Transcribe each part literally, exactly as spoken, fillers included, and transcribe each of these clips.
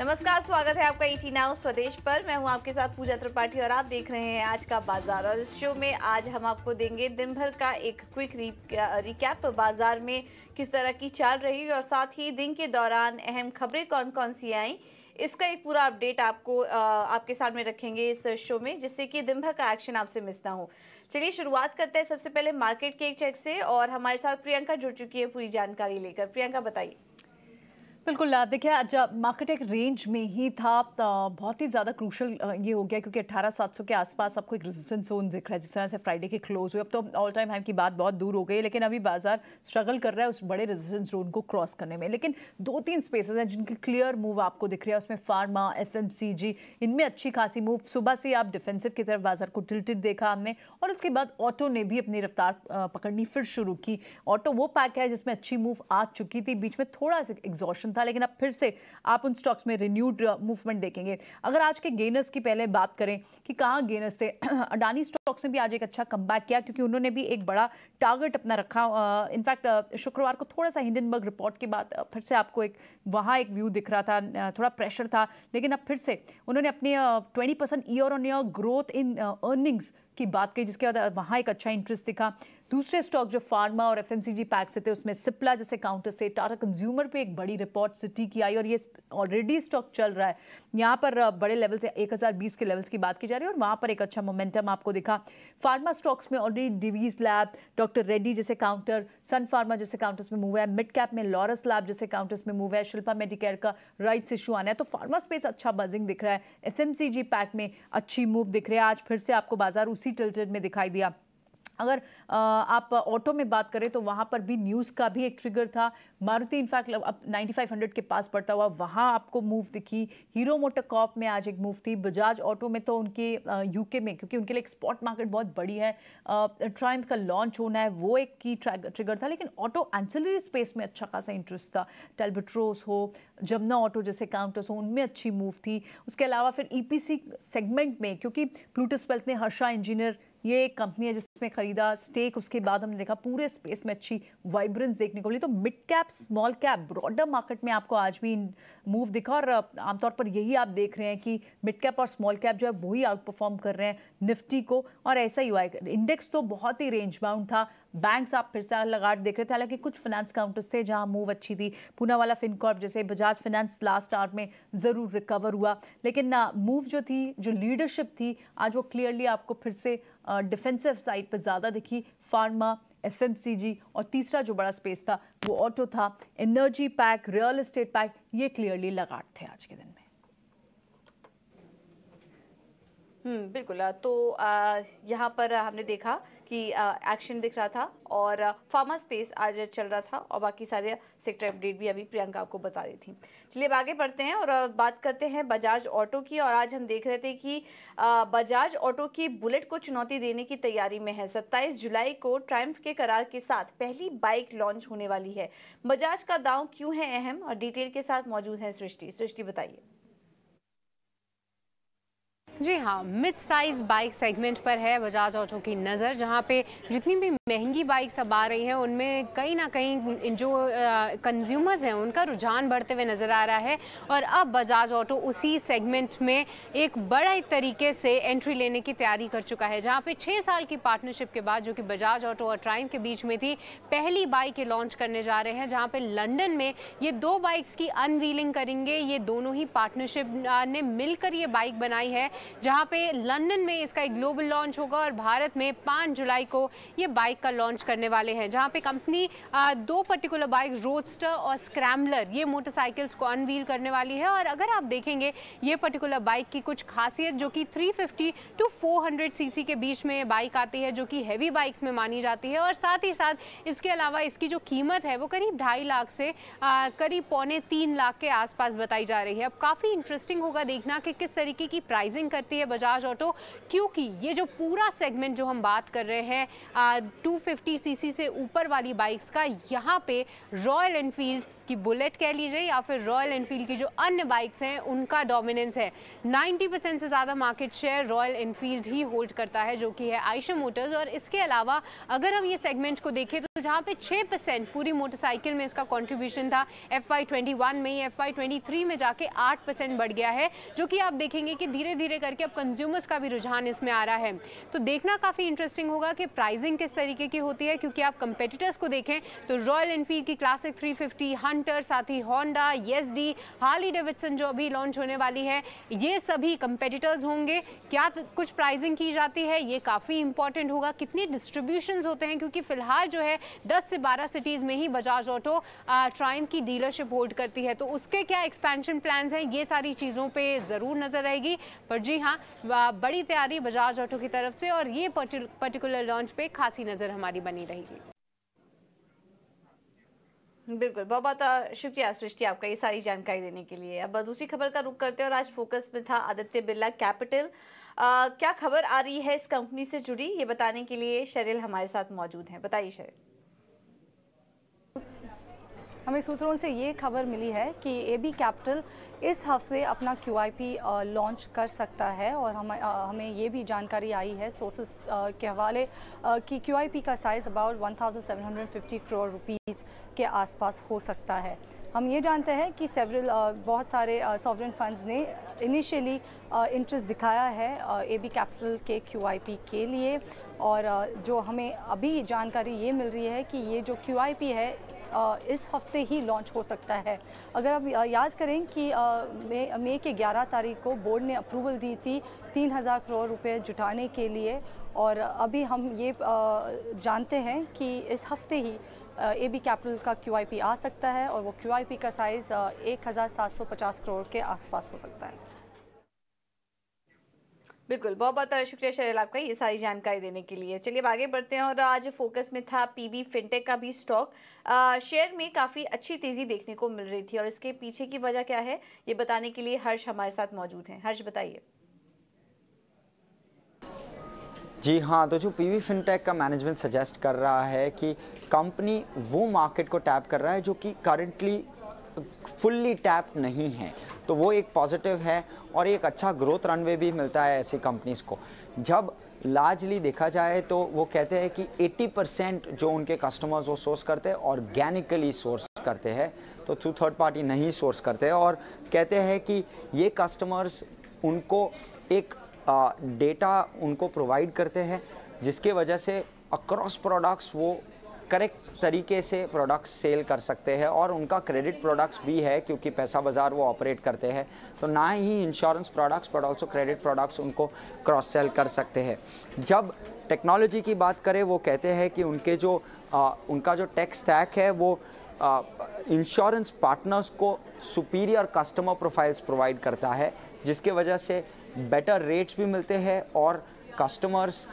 नमस्कार, स्वागत है आपका ईटी नाउ स्वदेश पर। मैं हूं आपके साथ पूजा त्रिपाठी और आप देख रहे हैं आज का बाजार। और इस शो में आज हम आपको देंगे दिन भर का एक क्विक रिकैप, बाजार में किस तरह की चाल रही और साथ ही दिन के दौरान अहम खबरें कौन कौन सी आई, इसका एक पूरा अपडेट आपको आपके साथ में रखेंगे इस शो में, जिससे कि दिन भर का एक्शन आपसे मिस ना हो। चलिए शुरुआत करते हैं सबसे पहले मार्केट के एक चेक से और हमारे साथ प्रियंका जुड़ चुकी है पूरी जानकारी लेकर। प्रियंका बताइए। बिल्कुल, देखिए आज मार्केट एक रेंज में ही था, बहुत ही ज़्यादा क्रूशल ये हो गया क्योंकि अठारह सात सौ के आसपास आपको एक रेजिस्टेंस जोन दिख रहा है। जिस तरह से फ्राइडे की क्लोज हुई, अब तो ऑल टाइम हाई की बात बहुत दूर हो गई, लेकिन अभी बाजार स्ट्रगल कर रहा है उस बड़े रेजिस्टेंस जोन को क्रॉस करने में। लेकिन दो तीन स्पेसेस हैं जिनकी क्लियर मूव आपको दिख रही है, उसमें pharma, F M C G, इनमें अच्छी खासी मूव। सुबह से आप डिफेंसिव की तरफ बाजार को टिल्टेड देखा हमने और उसके बाद ऑटो ने भी अपनी रफ्तार पकड़नी फिर शुरू की। ऑटो वो पैक है जिसमें अच्छी मूव आ चुकी थी, बीच में थोड़ा सा एग्जॉशन था, लेकिन अब फिर से आप उन स्टॉक्स में रिन्यूड मूवमेंट देखेंगे। अगर आज के गेनर्स की पहले बात करें कि कहाँ गेनर्स थे, अडानी स्टॉक्स ने भी आज एक अच्छा कमबैक किया क्योंकि उन्होंने भी एक बड़ा टारगेट अपना रखा। इनफैक्ट शुक्रवार को थोड़ा सा हिंडनबर्ग रिपोर्ट के बाद फिर से आपको एक वहाँ एक व्यू दिख रहा था, थोड़ा प्रेशर था, लेकिन अब फिर से उन्होंने अपने twenty percent year on year growth in earnings की बात की, जिसके बाद वहाँ एक अच्छा इंटरेस्ट दिखा। दूसरे स्टॉक जो फार्मा और F M C G pack से थे, उसमें सिप्ला जैसे काउंटर से, टाटा कंज्यूमर पे एक बड़ी रिपोर्ट सिटी की आई और ये ऑलरेडी स्टॉक चल रहा है। यहाँ पर बड़े लेवल से एक हज़ार बीस के लेवल्स की बात की जा रही है और वहाँ पर एक अच्छा मोमेंटम आपको दिखा। फार्मा स्टॉक्स में already Divi's lab, doctor Reddy जैसे काउंटर, सन फार्मा जैसे काउंटर्स में मूव है। मिड कैप में लॉरस लैब जैसे काउंटर्स में मूव है। शिल्पा मेडिकेयर का राइट्स इशू आना है, तो फार्मा स्पेस अच्छा बजिंग दिख रहा है। F M C G pack में अच्छी मूव दिख रही है, आज फिर से आपको बाजार उसी टिल्टेड में दिखाई दिया। अगर आप ऑटो में बात करें तो वहाँ पर भी न्यूज़ का भी एक ट्रिगर था। मारुति इनफैक्ट अब नाइन्टी फाइव हंड्रेड के पास पड़ता हुआ वहाँ आपको मूव दिखी। हीरो मोटोकॉर्प में आज एक मूव थी। बजाज ऑटो में तो उनके यूके में, क्योंकि उनके लिए एक्सपोर्ट मार्केट बहुत बड़ी है, ट्रायम्फ का लॉन्च होना है, वो एक की ट्रिगर था। लेकिन ऑटो एंसिलरी स्पेस में अच्छा खासा इंटरेस्ट था। टेल्बट्रोस हो, जमुना ऑटो जैसे काउंटर्स हो, उनमें अच्छी मूव थी। उसके अलावा फिर ई पी सी सेगमेंट में, क्योंकि प्लूटस वेल्थ ने हर्षा इंजीनियर, ये एक कंपनी है जिसमें खरीदा स्टेक, उसके बाद हमने देखा पूरे स्पेस में अच्छी वाइब्रेंस देखने को मिली। तो mid cap, small cap, broader market में आपको आज भी मूव दिखा और आमतौर पर यही आप देख रहे हैं कि मिड कैप और स्मॉल कैप जो है वही आउट परफॉर्म कर रहे हैं निफ्टी को, और ऐसा ही हुआ है। इंडेक्स तो बहुत ही रेंज बाउंड था। बैंक्स आप फिर से लगाट देख रहे थे, हालांकि कुछ फाइनेंस काउंटर्स थे जहां मूव अच्छी थी। पूनावाला फिनकॉर्प जैसे, बजाज फिनेंस लास्ट आवर में ज़रूर रिकवर हुआ, लेकिन मूव जो थी, जो लीडरशिप थी आज, वो क्लियरली आपको फिर से डिफेंसिव साइड पर ज़्यादा दिखी। Pharma, F M C G और तीसरा जो बड़ा स्पेस था वो ऑटो था। Energy pack, real estate pack, ये क्लियरली लगाट थे आज के दिन में। हम्म बिल्कुल, तो यहाँ पर हमने देखा कि एक्शन दिख रहा था और फार्मा स्पेस आज चल रहा था और बाकी सारे सेक्टर अपडेट भी अभी प्रियंका आपको बता रही थी। चलिए अब आगे बढ़ते हैं और बात करते हैं बजाज ऑटो की। और आज हम देख रहे थे कि बजाज ऑटो की बुलेट को चुनौती देने की तैयारी में है। सत्ताईस जुलाई को ट्रायम्फ के करार के साथ पहली बाइक लॉन्च होने वाली है। बजाज का दांव क्यों है अहम, और डिटेल के साथ मौजूद है सृष्टि। सृष्टि बताइए। जी हाँ, मिड साइज बाइक सेगमेंट पर है बजाज ऑटो की नज़र, जहाँ पे जितनी भी महंगी बाइक्स अब आ रही हैं उनमें कहीं ना कहीं जो कंज्यूमर्स हैं उनका रुझान बढ़ते हुए नज़र आ रहा है। और अब बजाज ऑटो उसी सेगमेंट में एक बड़ा ही तरीके से एंट्री लेने की तैयारी कर चुका है, जहाँ पे छः साल की पार्टनरशिप के बाद, जो कि बजाज ऑटो और ट्रायम्फ के बीच में थी, पहली बाइक ये लॉन्च करने जा रहे हैं, जहाँ पे लंदन में ये दो बाइक्स की अनवीलिंग करेंगे। ये दोनों ही पार्टनरशिप ने मिलकर ये बाइक बनाई है, जहाँ पे लंदन में इसका एक ग्लोबल लॉन्च होगा और भारत में पाँच जुलाई को ये बाइक का लॉन्च करने वाले हैं, जहाँ पे कंपनी दो पर्टिकुलर बाइक, रोडस्टर और स्क्रैम्बलर, ये मोटरसाइकिल्स को अनवील करने वाली है। और अगर आप देखेंगे ये पर्टिकुलर बाइक की कुछ खासियत, जो कि तीन सौ पचास टू चार सौ सीसी के बीच में बाइक आती है, जो कि हैवी बाइक्स में मानी जाती है। और साथ ही साथ इसके अलावा इसकी जो कीमत है वो करीब ढाई लाख से आ, करीब पौने तीन लाख के आसपास बताई जा रही है। अब काफ़ी इंटरेस्टिंग होगा देखना कि किस तरीके की प्राइसिंग करती है बजाज ऑटो, क्योंकि ये जो पूरा सेगमेंट जो हम बात कर रहे हैं टू फिफ्टी सीसी से ऊपर वाली बाइक्स का, यहाँ पे रॉयल एनफील्ड कि बुलेट कह लीजिए या फिर रॉयल एनफील्ड की जो अन्य बाइक्स हैं उनका डोमिनेंस है। नब्बे परसेंट से ज़्यादा मार्केट शेयर रॉयल एनफील्ड ही होल्ड करता है जो कि है आयशा मोटर्स। और इसके अलावा अगर हम ये सेगमेंट को देखें तो जहाँ पे छह परसेंट पूरी मोटरसाइकिल में इसका कॉन्ट्रीब्यूशन था, एफ वाई ट्वेंटी वन में एफ वाई ट्वेंटी थ्री में जाके आठ परसेंट बढ़ गया है, जो कि आप देखेंगे कि धीरे धीरे करके अब कंज्यूमर्स का भी रुझान इसमें आ रहा है। तो देखना काफ़ी इंटरेस्टिंग होगा कि प्राइसिंग किस तरीके की होती है, क्योंकि आप कंपेटिटर्स को देखें तो रॉयल एनफील्ड की क्लासिक तीन सौ पचास, हंटर, साथ ही होंडा, येसडी, हार्ली डेविडसन जो अभी लॉन्च होने वाली है, ये सभी कंपेटिटर्स होंगे। क्या कुछ प्राइसिंग की जाती है ये काफ़ी इंपॉर्टेंट होगा, कितने डिस्ट्रीब्यूशन होते हैं, क्योंकि फिलहाल जो है दस से बारह सिटीज़ में ही बजाज ऑटो ट्रायम्फ की डीलरशिप होल्ड करती है। तो उसके क्या एक्सपेंशन प्लान्स हैं, ये सारी चीज़ों पर ज़रूर नज़र रहेगी। पर जी हाँ, बड़ी तैयारी बजाज ऑटो की तरफ से और ये पर्टिकुलर लॉन्च पे खासी नज़र हमारी बनी रहेगी। बिल्कुल, बहुत बहुत शुक्रिया सृष्टि आपका ये सारी जानकारी देने के लिए। अब दूसरी खबर का रुख करते हैं और आज फोकस में था आदित्य बिरला कैपिटल। आ, क्या खबर आ रही है इस कंपनी से जुड़ी, ये बताने के लिए शरील हमारे साथ मौजूद हैं। बताइए शरील। हमें सूत्रों से ये खबर मिली है कि एबी कैपिटल इस हफ्ते अपना क्यू आई पी लॉन्च कर सकता है और हम हमें ये भी जानकारी आई है सोर्सेस के हवाले कि क्यू आई पी का साइज़ अबाउट सत्रह सौ पचास करोड़ रुपीस के आसपास हो सकता है। हम ये जानते हैं कि सेवरल बहुत सारे सॉवरेन फंड्स ने इनिशियली इंटरेस्ट दिखाया है एबी कैपिटल के क्यूआईपी के लिए, और जो हमें अभी जानकारी ये मिल रही है कि ये जो क्यूआईपी है इस हफ्ते ही लॉन्च हो सकता है। अगर आप याद करें कि मई के ग्यारह तारीख को बोर्ड ने अप्रूवल दी थी तीन हज़ार करोड़ रुपए जुटाने के लिए, और अभी हम ये जानते हैं कि इस हफ्ते ही एबी कैपिटल का क्यूआईपी आ सकता है और वो क्यूआईपी का साइज़ सत्रह सौ पचास करोड़ के आसपास हो सकता है। बिल्कुल, बहुत बहुत शुक्रिया शरील आपका ये सारी जानकारी देने के लिए। चलिए आगे बढ़ते हैं और आज फोकस में था पीबी फिनटेक का भी स्टॉक। शेयर में काफ़ी अच्छी तेज़ी देखने को मिल रही थी और इसके पीछे की वजह क्या है ये बताने के लिए हर्ष हमारे साथ मौजूद हैं। हर्ष बताइए। जी हाँ, तो जो पीवी फिनटेक का मैनेजमेंट सजेस्ट कर रहा है कि कंपनी वो मार्केट को टैप कर रहा है जो कि करंटली फुल्ली टैप नहीं है, तो वो एक पॉजिटिव है और एक अच्छा ग्रोथ रनवे भी मिलता है ऐसी कंपनीज़ को। जब लार्जली देखा जाए तो वो कहते हैं कि अस्सी परसेंट जो उनके कस्टमर्स वो सोर्स करते हैं ऑर्गेनिकली सोर्स करते हैं, तो थ्रू थर्ड पार्टी नहीं सोर्स करते, और कहते हैं कि ये कस्टमर्स उनको एक डेटा उनको प्रोवाइड करते हैं जिसके वजह से अक्रॉस प्रोडक्ट्स वो करेक्ट तरीके से प्रोडक्ट्स सेल कर सकते हैं, और उनका क्रेडिट प्रोडक्ट्स भी है क्योंकि पैसा बाज़ार वो ऑपरेट करते हैं, तो ना ही insurance products but also credit products उनको क्रॉस सेल कर सकते हैं। जब टेक्नोलॉजी की बात करें, वो कहते हैं कि उनके जो आ, उनका जो टेक स्टैक है वो इंश्योरेंस पार्टनर्स को सुपीरियर कस्टमर प्रोफाइल्स प्रोवाइड करता है, जिसके वजह से बेटर रेट्स भी मिलते हैं और customers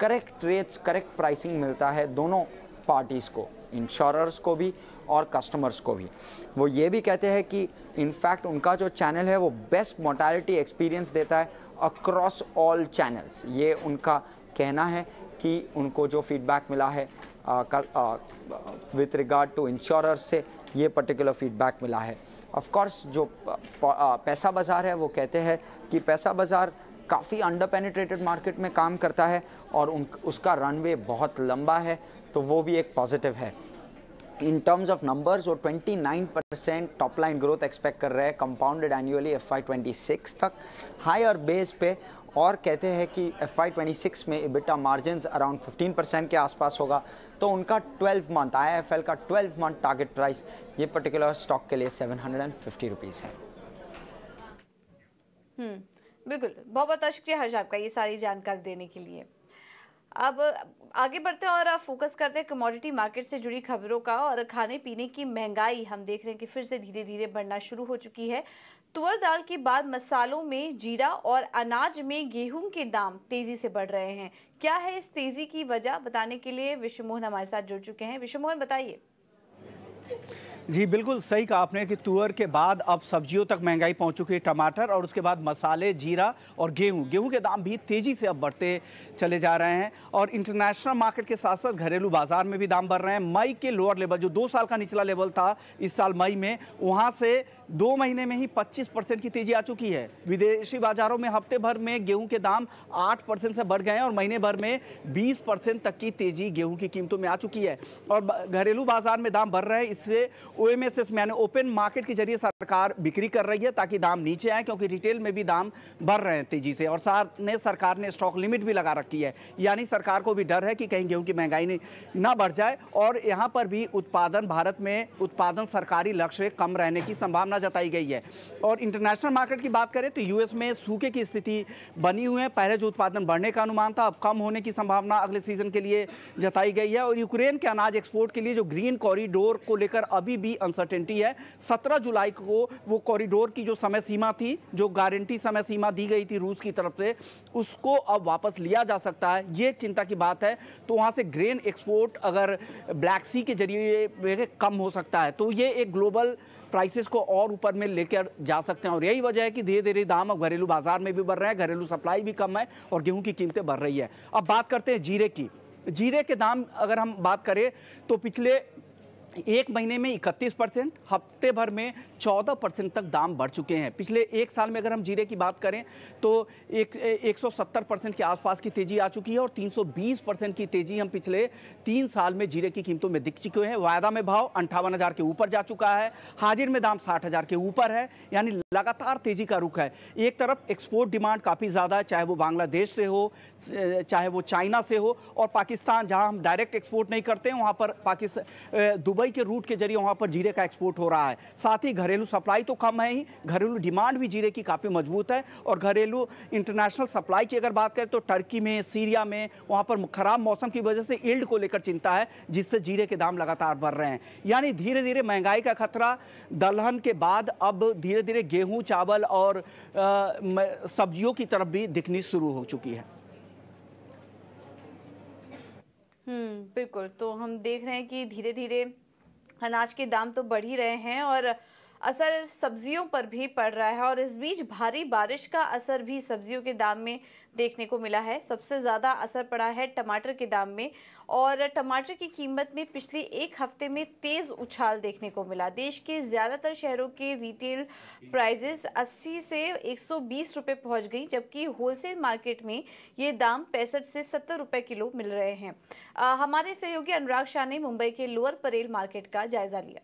correct rates correct pricing मिलता है दोनों पार्टीज़ को, इंश्योरर्स को भी और कस्टमर्स को भी। वो ये भी कहते हैं कि इनफैक्ट उनका जो चैनल है वो बेस्ट मोर्टैलिटी एक्सपीरियंस देता है अक्रॉस ऑल चैनल्स। ये उनका कहना है कि उनको जो फीडबैक मिला है विथ रिगार्ड टू इंश्योरर्स से, ये पर्टिकुलर फीडबैक मिला है। ऑफ कोर्स जो पैसा बाज़ार है, वो कहते हैं कि पैसा बाज़ार काफ़ी अंडर पेनिट्रेटेड मार्केट में काम करता है और उन उसका रनवे बहुत लंबा है, तो वो भी एक पॉजिटिव है। इन टर्म्स ऑफ नंबर्स वो उनतीस percent top line growth expect कर रहे हैं कंपाउंडेड एनुअली एफ आई ट्वेंटी सिक्स तक हायर बेस पे, और कहते हैं कि एफ आई ट्वेंटी सिक्स में इबिटा मार्जिन्स अराउंड पंद्रह परसेंट के आसपास होगा, तो उनका twelve month I F L का ट्वेल्व मंथ टारगेट प्राइस ये पर्टिकुलर स्टॉक के लिए seven hundred and fifty rupees है। बिल्कुल, बहुत बहुत शुक्रिया हर्ष आपका ये सारी जानकारी देने के लिए। अब आगे बढ़ते हैं और फोकस करते हैं कमोडिटी मार्केट से जुड़ी खबरों का, और खाने पीने की महंगाई हम देख रहे हैं कि फिर से धीरे धीरे बढ़ना शुरू हो चुकी है। तुअर दाल के बाद मसालों में जीरा और अनाज में गेहूं के दाम तेजी से बढ़ रहे हैं। क्या है इस तेजी की वजह, बताने के लिए विश्वमोहन हमारे साथ जुड़ चुके हैं। विश्वमोहन बताइए। जी बिल्कुल सही कहा आपने कि तुअर के बाद अब सब्जियों तक महंगाई पहुंच चुकी है, टमाटर और उसके बाद मसाले, जीरा और गेहूं। गेहूं के दाम भी तेज़ी से अब बढ़ते चले जा रहे हैं और इंटरनेशनल मार्केट के साथ साथ घरेलू बाजार में भी दाम बढ़ रहे हैं। मई के लोअर लेवल जो दो साल का निचला लेवल था इस साल मई में, वहाँ से दो महीने में ही पच्चीस परसेंट की तेज़ी आ चुकी है। विदेशी बाज़ारों में हफ्ते भर में गेहूँ के दाम आठ परसेंट से बढ़ गए हैं और महीने भर में बीस परसेंट तक की तेज़ी गेहूँ की कीमतों में आ चुकी है और घरेलू बाजार में दाम बढ़ रहे हैं। इससे ओ एम एस एस यानी ओपन मार्केट के जरिए सरकार बिक्री कर रही है ताकि दाम नीचे आए, क्योंकि रिटेल में भी दाम बढ़ रहे हैं तेजी से और साथ ने सरकार ने स्टॉक लिमिट भी लगा रखी है, यानी सरकार को भी डर है कि कहीं गेहूं की महंगाई ना बढ़ जाए और यहां पर भी उत्पादन भारत में उत्पादन सरकारी लक्ष्य कम रहने की संभावना जताई गई है। और इंटरनेशनल मार्केट की बात करें तो यू एस में सूखे की स्थिति बनी हुई है। पहले जो उत्पादन बढ़ने का अनुमान था अब कम होने की संभावना अगले सीजन के लिए जताई गई है और यूक्रेन के अनाज एक्सपोर्ट के लिए जो ग्रीन कॉरिडोर को लेकर अभी भी अनसर्टेनिटी है। सत्रह जुलाई को वो कॉरिडोर की जो समय सीमा थी, जो गारंटी समय सीमा दी गई थी रूस की तरफ से, उसको अब वापस लिया जा सकता है, ये चिंता की बात है। तो वहाँ से ग्रेन एक्सपोर्ट अगर ब्लैक सी के जरिए कम हो सकता है तो ये एक ग्लोबल प्राइसेस को और ऊपर में लेकर जा सकते हैं और यही वजह है कि धीरे धीरे दाम अब घरेलू बाजार में भी बढ़ रहे हैं, घरेलू सप्लाई भी कम है और गेहूं की कीमतें बढ़ रही है। अब बात करते हैं जीरे की। जीरे के दाम अगर हम बात करें तो पिछले एक महीने में इकतीस परसेंट, हफ्ते भर में चौदह परसेंट तक दाम बढ़ चुके हैं। पिछले एक साल में अगर हम जीरे की बात करें तो एक, एक सौ सत्तर परसेंट के आसपास की तेज़ी आ चुकी है और तीन सौ बीस परसेंट की तेज़ी हम पिछले तीन साल में जीरे की कीमतों में दिख चुके हैं। वायदा में भाव अंठावन हज़ार के ऊपर जा चुका है, हाजिर में दाम साठ हज़ार के ऊपर है, यानी लगातार तेज़ी का रुख है। एक तरफ एक्सपोर्ट डिमांड काफ़ी ज़्यादा है, चाहे वो बांग्लादेश से हो, चाहे वो चाइना से हो, और पाकिस्तान जहाँ हम डायरेक्ट एक्सपोर्ट नहीं करते हैं वहाँ पर पाकिस्तान दुबई के रूट के जरिए वहां पर जीरे का एक्सपोर्ट हो रहा है। साथ ही घरेलू सप्लाई तो कम है ही, घरेलू डिमांड भी जीरे की काफी मजबूत है और घरेलू इंटरनेशनल सप्लाई की अगर बात करें तो टर्की में, सीरिया में, वहां पर खराब मौसम की वजह से यील्ड को लेकर चिंता है, जिससे जीरे के दाम लगातार बढ़ रहे हैं। यानी धीरे धीरे महंगाई का खतरा दलहन के बाद अब धीरे धीरे गेहूं, चावल और सब्जियों की तरफ भी दिखनी शुरू हो चुकी है। हम्म बिल्कुल, तो हम देख रहे हैं कि धीरे धीरे अनाज के दाम तो बढ़ ही रहे हैं और असर सब्जियों पर भी पड़ रहा है और इस बीच भारी बारिश का असर भी सब्जियों के दाम में देखने को मिला है। सबसे ज़्यादा असर पड़ा है टमाटर के दाम में और टमाटर की कीमत में पिछले एक हफ्ते में तेज़ उछाल देखने को मिला। देश के ज़्यादातर शहरों के रिटेल प्राइसेस अस्सी से एक सौ बीस रुपए पहुंच गई, जबकि होलसेल मार्केट में ये दाम पैंसठ से सत्तर रुपए किलो मिल रहे हैं। आ, हमारे सहयोगी अनुराग शाह ने मुंबई के लोअर परेल मार्केट का जायजा लिया।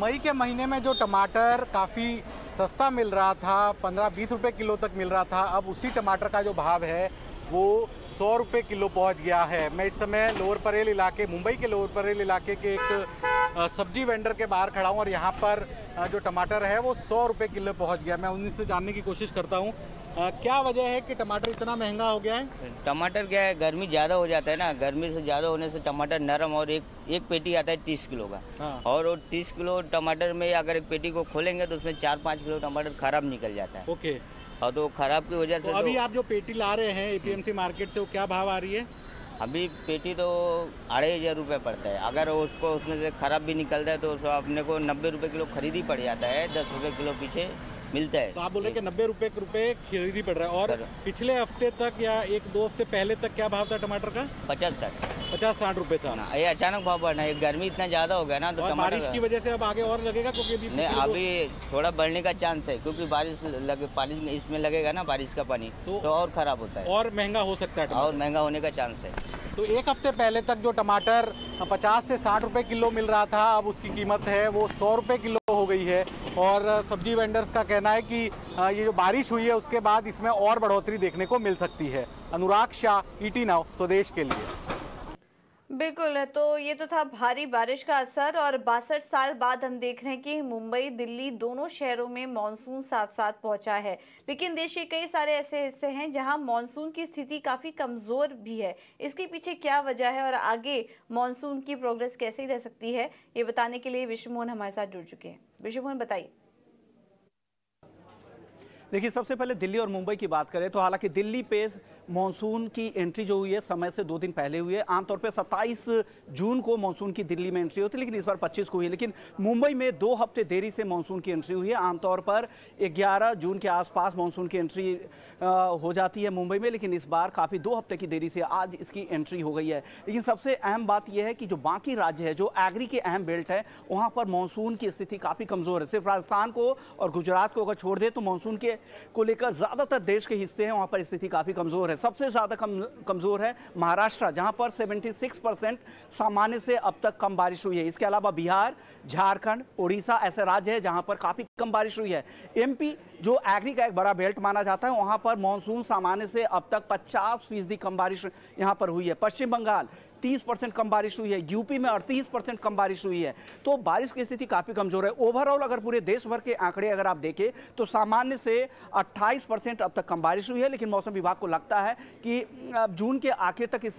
मई के महीने में जो टमाटर काफ़ी सस्ता मिल रहा था, पंद्रह बीस रुपए किलो तक मिल रहा था, अब उसी टमाटर का जो भाव है वो सौ रुपए किलो पहुंच गया है। मैं इस समय लोअर परेल इलाके, मुंबई के लोअर परेल इलाके के एक सब्जी वेंडर के बाहर खड़ा हूं और यहां पर जो टमाटर है वो सौ रुपए किलो पहुंच गया। मैं उनसे जानने की कोशिश करता हूं क्या वजह है कि टमाटर इतना महंगा हो गया है। टमाटर क्या है, गर्मी ज़्यादा हो जाता है ना, गर्मी से ज़्यादा होने से टमाटर नरम और एक एक पेटी आता है तीस किलो का। हाँ। और वो तीस किलो टमाटर में अगर एक पेटी को खोलेंगे तो उसमें चार पाँच किलो टमाटर खराब निकल जाता है। ओके, और तो खराब की वजह से तो अभी आप जो पेटी ला रहे हैं A P M C market से वो क्या भाव आ रही है? अभी पेटी तो अढ़ाई हज़ार रुपये पड़ता है। अगर उसको उसमें से खराब भी निकलता है तो उसको अपने को नब्बे रुपये किलो खरीद ही पड़ जाता है, दस रुपये किलो पीछे मिलता है। तो आप बोल रहे कि नब्बे रुपये रुपये खरीदी पड़ रहा है। और पिछले हफ्ते तक या एक दो हफ्ते पहले तक क्या भाव था टमाटर का? पचास साठ पचास साठ रुपये था ना। ये अचानक भाव बढ़ना है, गर्मी इतना ज़्यादा हो गया ना तो बारिश की वजह से अब आगे और लगेगा क्योंकि नहीं, अभी थोड़ा बढ़ने का चांस है क्योंकि बारिश लगे, पानी में इसमें लगेगा ना बारिश का पानी तो, तो और ख़राब होता है और महंगा हो सकता है, और महंगा होने का चांस है। तो एक हफ्ते पहले तक जो टमाटर पचास से साठ रुपये किलो मिल रहा था अब उसकी कीमत है वो सौ रुपये किलो हो गई है और सब्जी वेंडर्स का कहना है कि ये जो बारिश हुई है उसके बाद इसमें और बढ़ोतरी देखने को मिल सकती है। Anurag Shah, E T Now Swadesh के लिए। बिल्कुल, तो ये तो था भारी बारिश का असर और बासठ साल बाद हम देख रहे हैं कि मुंबई, दिल्ली दोनों शहरों में मॉनसून साथ साथ पहुंचा है। लेकिन देश के कई सारे ऐसे हिस्से हैं जहां मॉनसून की स्थिति काफ़ी कमज़ोर भी है। इसके पीछे क्या वजह है और आगे मॉनसून की प्रोग्रेस कैसे रह सकती है, ये बताने के लिए विश्वमोहन हमारे साथ जुड़ चुके हैं। विश्वमोहन बताइए। देखिए, सबसे पहले दिल्ली और मुंबई की बात करें तो हालांकि दिल्ली पे मॉनसून की एंट्री जो हुई है समय से दो दिन पहले हुई है। आमतौर पे सत्ताईस जून को मॉनसून की दिल्ली में एंट्री होती है, लेकिन इस बार पच्चीस को हुई। लेकिन मुंबई में दो हफ्ते देरी से मॉनसून की एंट्री हुई है। आमतौर पर ग्यारह जून के आसपास मॉनसून की एंट्री हो जाती है मुंबई में, लेकिन इस बार काफ़ी दो हफ्ते की देरी से आज इसकी एंट्री हो गई है। लेकिन सबसे अहम बात यह है कि जो बाकी राज्य है, जो एग्री के अहम बेल्ट है, वहाँ पर मानसून की स्थिति काफ़ी कमज़ोर है। सिर्फ राजस्थान को और गुजरात को अगर छोड़ दे तो मानसून के को लेकर ज़्यादातर देश के हिस्से हैं वहाँ पर स्थिति काफ़ी कमज़ोर है। सबसे ज़्यादा कम कमज़ोर है महाराष्ट्र, जहाँ पर छिहत्तर परसेंट सामान्य से अब तक कम बारिश हुई है। इसके अलावा बिहार, झारखंड, उड़ीसा ऐसे राज्य हैं जहाँ पर काफ़ी कम बारिश हुई है। एमपी जो एग्री का एक बड़ा बेल्ट माना जाता है, वहाँ पर मानसून सामान्य से अब तक पचास फीसदी कम बारिश यहाँ पर हुई है। पश्चिम बंगाल तीस परसेंट कम बारिश हुई है, यूपी में अड़तीस परसेंट कम बारिश हुई है। तो बारिश की स्थिति काफ़ी कमज़ोर है। ओवरऑल अगर पूरे देश भर के आंकड़े अगर आप देखें तो सामान्य से अट्ठाईस परसेंट अब तक कम बारिश हुई है, लेकिन मौसम विभाग को लगता है कि जून के आखिर तक इस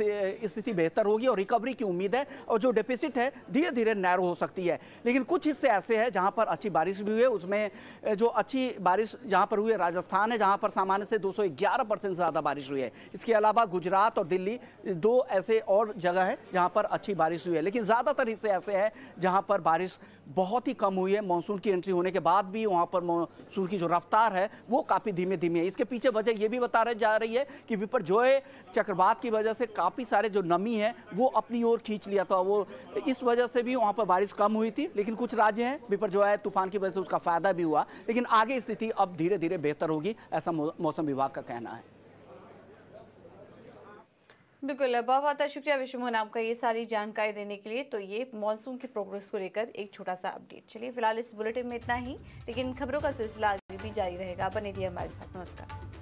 स्थिति बेहतर होगी और रिकवरी की उम्मीद है और जो डेफिसिट है धीरे धीरे नैरो हो सकती है। लेकिन कुछ हिस्से ऐसे हैं जहाँ पर अच्छी बारिश भी हुई है। उसमें जो अच्छी बारिश जहाँ पर हुई है राजस्थान है, जहाँ पर सामान्य से दो सौ ग्यारह परसेंट ज़्यादा बारिश हुई है। इसके अलावा गुजरात और दिल्ली दो ऐसे और जगह है जहां पर अच्छी बारिश हुई है, लेकिन ज्यादातर हिस्से ऐसे हैं जहां पर बारिश बहुत ही कम हुई है। मानसून की एंट्री होने के बाद भी वहां पर मानसून की जो रफ्तार है वो काफी धीमे धीमे है। इसके पीछे वजह यह भी बता रही जा रही है कि विपरजोय चक्रवात की वजह से काफी सारे जो नमी है वो अपनी ओर खींच लिया था, वो इस वजह से भी वहां पर बारिश कम हुई थी। लेकिन कुछ राज्य हैं विपरजोय तूफान की वजह से उसका फायदा भी हुआ, लेकिन आगे स्थिति अब धीरे धीरे बेहतर होगी ऐसा मौसम विभाग का कहना है। बिल्कुल, बहुत बहुत शुक्रिया विश्वमोहन आपका ये सारी जानकारी देने के लिए। तो ये मॉनसून की प्रोग्रेस को लेकर एक छोटा सा अपडेट। चलिए फिलहाल इस बुलेटिन में इतना ही, लेकिन खबरों का सिलसिला भी जारी रहेगा। बने रहिए हमारे साथ। नमस्कार।